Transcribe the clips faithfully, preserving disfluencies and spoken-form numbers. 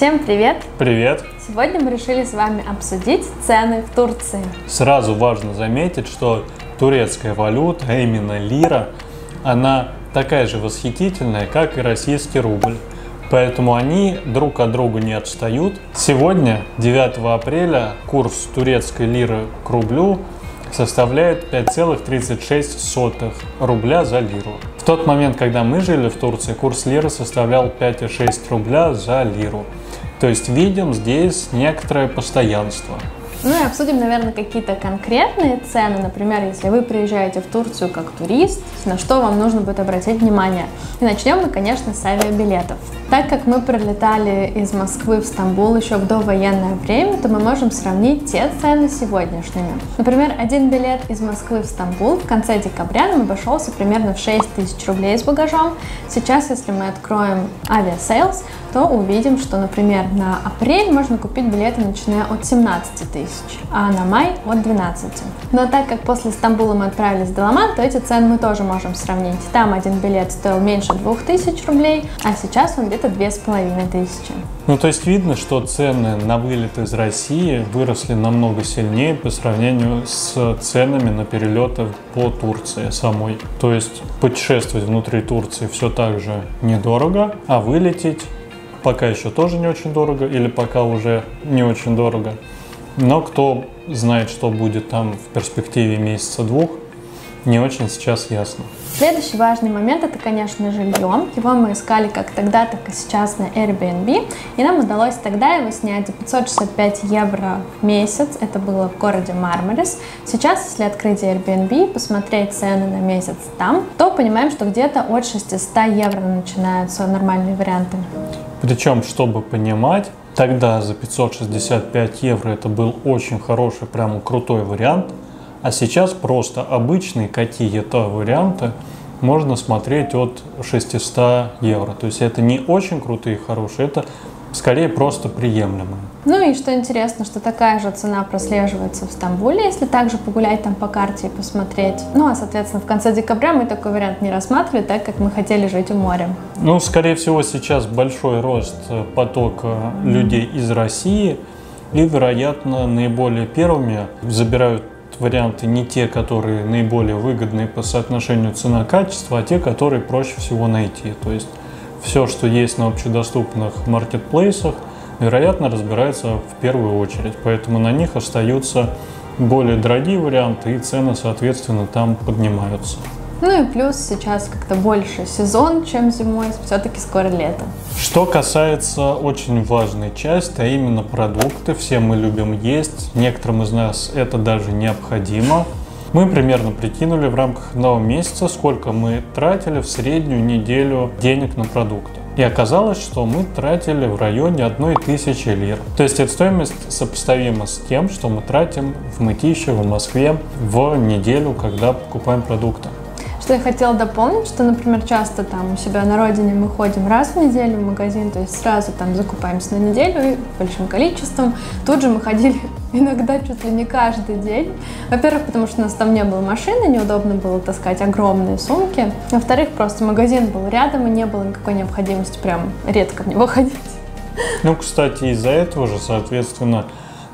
Всем привет! Привет! Сегодня мы решили с вами обсудить цены в Турции. Сразу важно заметить, что турецкая валюта, а именно лира, она такая же восхитительная, как и российский рубль. Поэтому они друг от друга не отстают. Сегодня, девятого апреля, курс турецкой лиры к рублю составляет пять целых тридцать шесть сотых рубля за лиру. В тот момент, когда мы жили в Турции, курс лиры составлял пять целых шесть десятых рубля за лиру. То есть видим здесь некоторое постоянство. Ну и обсудим, наверное, какие-то конкретные цены. Например, если вы приезжаете в Турцию как турист, на что вам нужно будет обратить внимание. И начнем мы, конечно, с авиабилетов. Так как мы прилетали из Москвы в Стамбул еще в довоенное время, то мы можем сравнить те цены с сегодняшними. Например, один билет из Москвы в Стамбул в конце декабря нам обошелся примерно в шесть тысяч рублей с багажом. Сейчас, если мы откроем авиасейлс, то увидим, что, например, на апрель можно купить билеты, начиная от семнадцати тысяч. А на май от двенадцати. Но так как после Стамбула мы отправились в Даламан, то эти цены мы тоже можем сравнить. Там один билет стоил меньше двух тысяч рублей, а сейчас он где-то две с половиной тысячи. Ну то есть видно, что цены на вылет из России выросли намного сильнее по сравнению с ценами на перелеты по Турции самой. То есть путешествовать внутри Турции все так же недорого, а вылететь пока еще тоже не очень дорого или пока уже не очень дорого. Но кто знает, что будет там в перспективе месяца-двух, не очень сейчас ясно. Следующий важный момент – это, конечно, жилье. Его мы искали как тогда, так и сейчас на Airbnb. И нам удалось тогда его снять за пятьсот шестьдесят пять евро в месяц. Это было в городе Мармарис. Сейчас, если открыть Airbnb и посмотреть цены на месяц там, то понимаем, что где-то от шестисот евро начинаются нормальные варианты. Причем, чтобы понимать, тогда за пятьсот шестьдесят пять евро это был очень хороший, прям крутой вариант. А сейчас просто обычные какие-то варианты можно смотреть от шестисот евро. То есть это не очень крутые и хорошие, это скорее просто приемлемые. Ну и что интересно, что такая же цена прослеживается в Стамбуле, если также погулять там по карте и посмотреть. Ну а, соответственно, в конце декабря мы такой вариант не рассматривали, так как мы хотели жить у моря. Ну, скорее всего, сейчас большой рост потока людей из России, и, вероятно, наиболее первыми забирают варианты не те, которые наиболее выгодны по соотношению цена-качество, а те, которые проще всего найти. То есть все, что есть на общедоступных маркетплейсах, вероятно, разбирается в первую очередь. Поэтому на них остаются более дорогие варианты, и цены, соответственно, там поднимаются. Ну и плюс сейчас как-то больше сезон, чем зимой, все-таки скоро лето. Что касается очень важной части, а именно продукты, все мы любим есть, некоторым из нас это даже необходимо. Мы примерно прикинули в рамках одного месяца, сколько мы тратили в среднюю неделю денег на продукты. И оказалось, что мы тратили в районе одной тысячи лир. То есть эта стоимость сопоставима с тем, что мы тратим в Мытищи, в Москве в неделю, когда покупаем продукты. Что я хотела дополнить, что, например, часто там у себя на родине мы ходим раз в неделю в магазин, то есть сразу там закупаемся на неделю и большим количеством. Тут же мы ходили иногда чуть ли не каждый день. Во-первых, потому что у нас там не было машины, неудобно было таскать огромные сумки. Во-вторых, просто магазин был рядом и не было никакой необходимости прям редко в него ходить. Ну, кстати, из-за этого же, соответственно,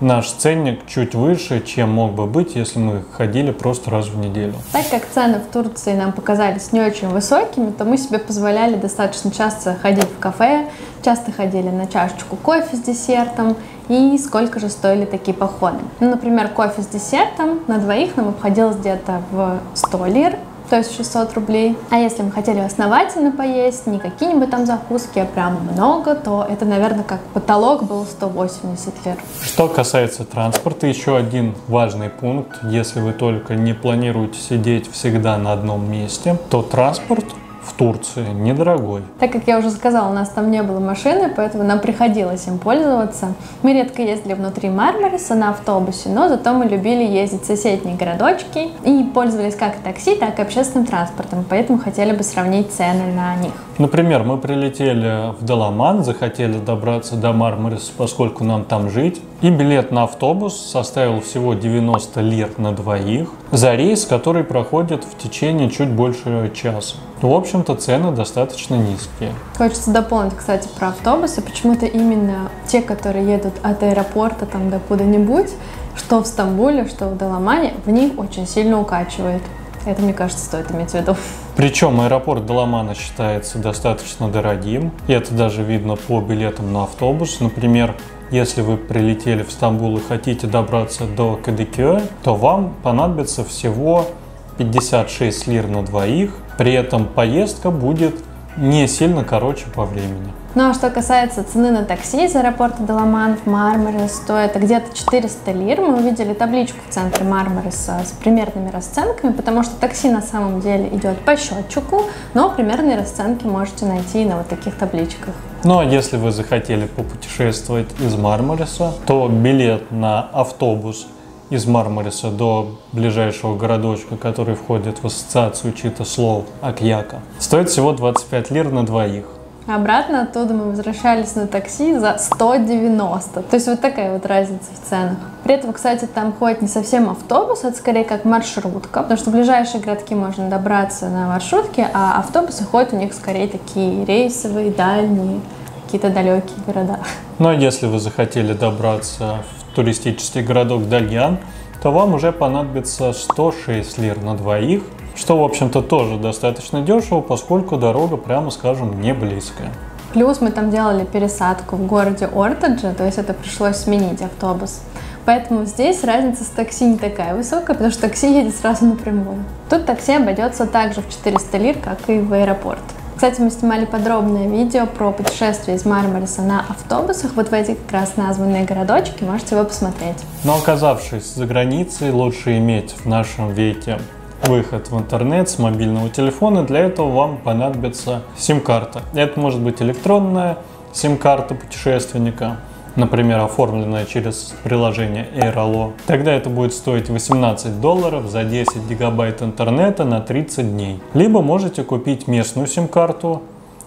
наш ценник чуть выше, чем мог бы быть, если мы ходили просто раз в неделю. Так как цены в Турции нам показались не очень высокими, то мы себе позволяли достаточно часто ходить в кафе, часто ходили на чашечку кофе с десертом. И сколько же стоили такие походы. Ну, например, кофе с десертом на двоих нам обходилось где-то в сто лир. То есть шестьсот рублей. А если мы хотели основательно поесть, не какие-нибудь там закуски, а прям много, то это, наверное, как потолок был сто восемьдесят лир. Что касается транспорта, еще один важный пункт. Если вы только не планируете сидеть всегда на одном месте, то транспорт в Турции недорогой. Так как я уже сказала, у нас там не было машины, поэтому нам приходилось им пользоваться. Мы редко ездили внутри Мармариса на автобусе, но зато мы любили ездить в соседние городочки и пользовались как такси, так и общественным транспортом, поэтому хотели бы сравнить цены на них. Например, мы прилетели в Даламан, захотели добраться до Мармариса, поскольку нам там жить. И билет на автобус составил всего девяносто лир на двоих за рейс, который проходит в течение чуть больше часа. В общем-то, цены достаточно низкие. Хочется дополнить, кстати, про автобусы. Почему-то именно те, которые едут от аэропорта там до куда-нибудь, что в Стамбуле, что в Даламане, в них очень сильно укачивает. Это, мне кажется, стоит иметь в виду. Причем аэропорт Даламана считается достаточно дорогим. И это даже видно по билетам на автобус. Например, если вы прилетели в Стамбул и хотите добраться до Кадыкёя, то вам понадобится всего пятьдесят шесть лир на двоих. При этом поездка будет не сильно короче по времени. Ну а что касается цены на такси из аэропорта Даламан в Мармарис, то это где-то четыреста лир. Мы увидели табличку в центре Мармариса с примерными расценками, потому что такси на самом деле идет по счетчику, но примерные расценки можете найти на вот таких табличках. Ну а если вы захотели попутешествовать из Мармариса, то билет на автобус из Мармариса до ближайшего городочка, который входит в ассоциацию чьи-то слов Акьяка, стоит всего двадцать пять лир на двоих. Обратно оттуда мы возвращались на такси за сто девяносто. То есть вот такая вот разница в ценах. При этом, кстати, там ходит не совсем автобус, это скорее как маршрутка, потому что в ближайшие городки можно добраться на маршрутке, а автобусы ходят у них скорее такие рейсовые, дальние, какие-то далекие города. Ну а если вы захотели добраться в туристический городок Дальян, то вам уже понадобится сто шесть лир на двоих, что, в общем-то, тоже достаточно дешево, поскольку дорога, прямо скажем, не близкая. Плюс мы там делали пересадку в городе Ортаджа, то есть это пришлось сменить автобус. Поэтому здесь разница с такси не такая высокая, потому что такси едет сразу напрямую. Тут такси обойдется также в четыреста лир, как и в аэропорт. Кстати, мы снимали подробное видео про путешествие из Мармариса на автобусах. Вот в эти как раз названные городочки, можете его посмотреть. Но оказавшись за границей, лучше иметь в нашем веке выход в интернет с мобильного телефона. Для этого вам понадобится сим-карта. Это может быть электронная сим-карта путешественника, например, оформленная через приложение Airalo. Тогда это будет стоить восемнадцать долларов за десять гигабайт интернета на тридцать дней. Либо можете купить местную сим-карту.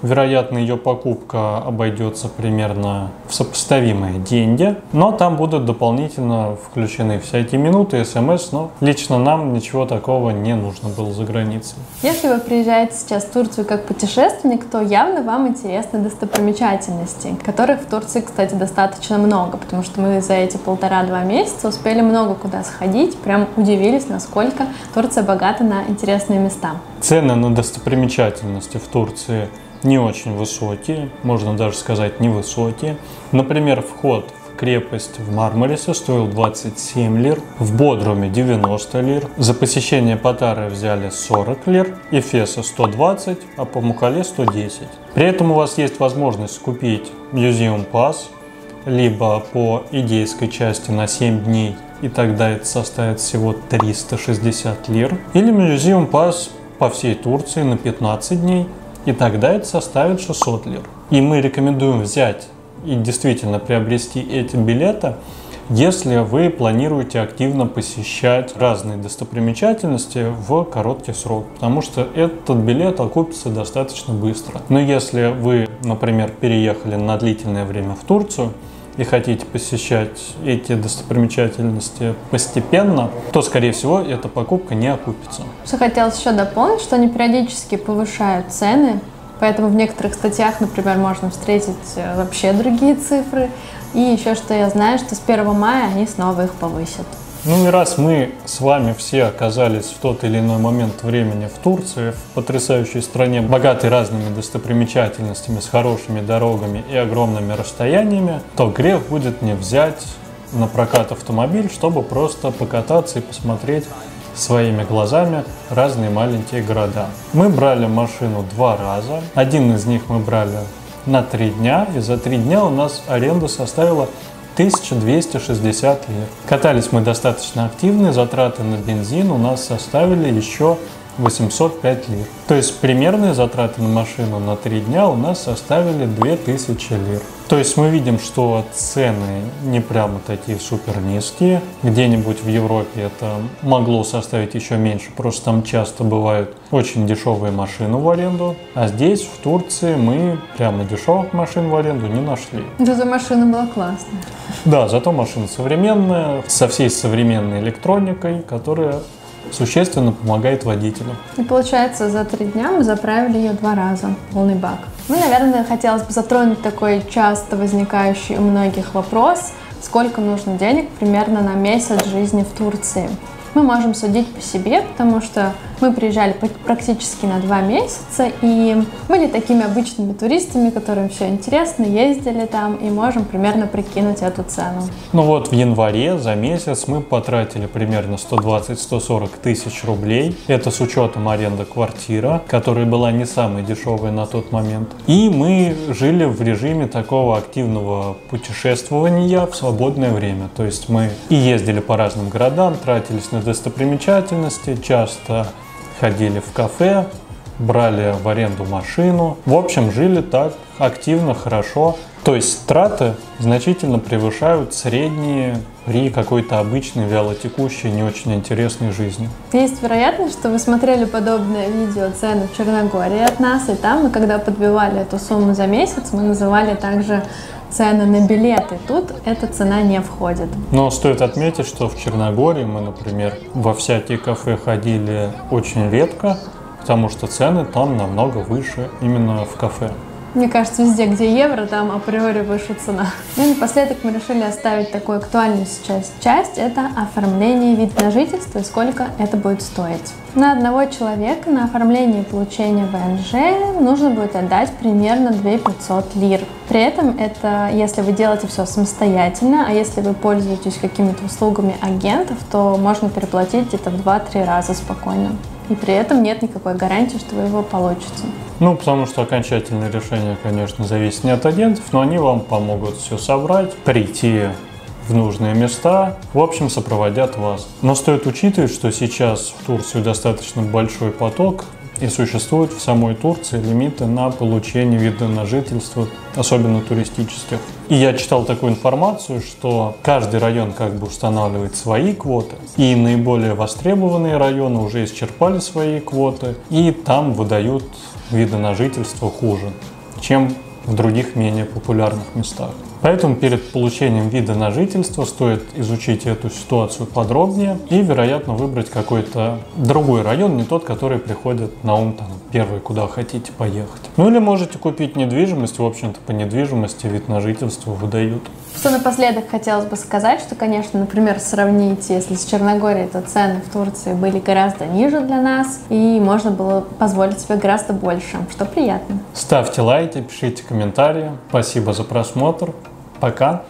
Вероятно, ее покупка обойдется примерно в сопоставимые деньги, но там будут дополнительно включены всякие минуты, смс, но лично нам ничего такого не нужно было за границей. Если вы приезжаете сейчас в Турцию как путешественник, то явно вам интересны достопримечательности, которых в Турции, кстати, достаточно много, потому что мы за эти полтора-два месяца успели много куда сходить, прям удивились, насколько Турция богата на интересные места. Цены на достопримечательности в Турции не очень высокие, можно даже сказать невысокие. Например, вход в крепость в Мармарисе стоил двадцать семь лир, в Бодруме девяносто лир, за посещение Патары взяли сорок лир, Эфеса сто двадцать, а по Мукхале сто десять. При этом у вас есть возможность купить Museum Pass, либо по идейской части на семь дней, и тогда это составит всего триста шестьдесят лир, или Museum Pass по всей Турции на пятнадцать дней, и тогда это составит шестьсот лир. И мы рекомендуем взять и действительно приобрести эти билеты, если вы планируете активно посещать разные достопримечательности в короткий срок, потому что этот билет окупится достаточно быстро. Но если вы, например, переехали на длительное время в Турцию и хотите посещать эти достопримечательности постепенно, то, скорее всего, эта покупка не окупится. Хотелось еще дополнить, что они периодически повышают цены, поэтому в некоторых статьях, например, можно встретить вообще другие цифры. И еще что я знаю, что с первого мая они снова их повысят. Ну и раз мы с вами все оказались в тот или иной момент времени в Турции, в потрясающей стране, богатой разными достопримечательностями, с хорошими дорогами и огромными расстояниями, то грех будет не взять на прокат автомобиль, чтобы просто покататься и посмотреть своими глазами разные маленькие города. Мы брали машину два раза, один из них мы брали на три дня, и за три дня у нас аренда составила тысяча двести шестьдесят лир. Катались мы достаточно активно, затраты на бензин у нас составили еще восемьсот пять лир. То есть примерные затраты на машину на три дня у нас составили две тысячи лир. То есть мы видим, что цены не прямо такие супер низкие. Где-нибудь в Европе это могло составить еще меньше, просто там часто бывают очень дешевые машины в аренду. А здесь, в Турции, мы прямо дешевых машин в аренду не нашли. Зато машина была классная. Да, зато машина современная, со всей современной электроникой, которая существенно помогает водителю. И получается, за три дня мы заправили ее два раза, полный бак. Ну, наверное, хотелось бы затронуть такой часто возникающий у многих вопрос, сколько нужно денег примерно на месяц жизни в Турции. Мы можем судить по себе, потому что мы приезжали практически на два месяца и были такими обычными туристами, которым все интересно, ездили там и можем примерно прикинуть эту цену. Ну вот в январе за месяц мы потратили примерно сто двадцать — сто сорок тысяч рублей. Это с учетом аренды квартиры, которая была не самой дешевой на тот момент. И мы жили в режиме такого активного путешествования в свободное время. То есть мы и ездили по разным городам, тратились на достопримечательности, часто ходили в кафе, брали в аренду машину. В общем, жили так активно, хорошо. То есть траты значительно превышают средние при какой-то обычной, вялотекущей, не очень интересной жизни. Есть вероятность, что вы смотрели подобное видео цены в Черногории от нас, и там мы, когда подбивали эту сумму за месяц, мы называли также цены на билеты. Тут эта цена не входит. Но стоит отметить, что в Черногории мы, например, во всякие кафе ходили очень редко, потому что цены там намного выше именно в кафе. Мне кажется, везде, где евро, там априори выше цена. И напоследок мы решили оставить такую актуальную сейчас часть. Это оформление вид на жительство и сколько это будет стоить. На одного человека на оформление и получение ВНЖ нужно будет отдать примерно две тысячи пятьсот лир. При этом это если вы делаете все самостоятельно, а если вы пользуетесь какими-то услугами агентов, то можно переплатить где-то в два-три раза спокойно. И при этом нет никакой гарантии, что вы его получите. Ну, потому что окончательное решение, конечно, зависит не от агентов, но они вам помогут все собрать, прийти в нужные места, в общем, сопроводят вас. Но стоит учитывать, что сейчас в Турцию достаточно большой поток, и существуют в самой Турции лимиты на получение вида на жительство, особенно туристических. И я читал такую информацию, что каждый район как бы устанавливает свои квоты, и наиболее востребованные районы уже исчерпали свои квоты, и там выдают виды на жительство хуже, чем в других менее популярных местах. Поэтому перед получением вида на жительство стоит изучить эту ситуацию подробнее и, вероятно, выбрать какой-то другой район, не тот, который приходит на ум там, первый, куда хотите поехать. Ну или можете купить недвижимость, в общем-то, по недвижимости вид на жительство выдают. Что напоследок хотелось бы сказать, что, конечно, например, сравнить, если с Черногорией, то цены в Турции были гораздо ниже для нас, и можно было позволить себе гораздо больше, что приятно. Ставьте лайки, пишите комментарии. Спасибо за просмотр. Пока.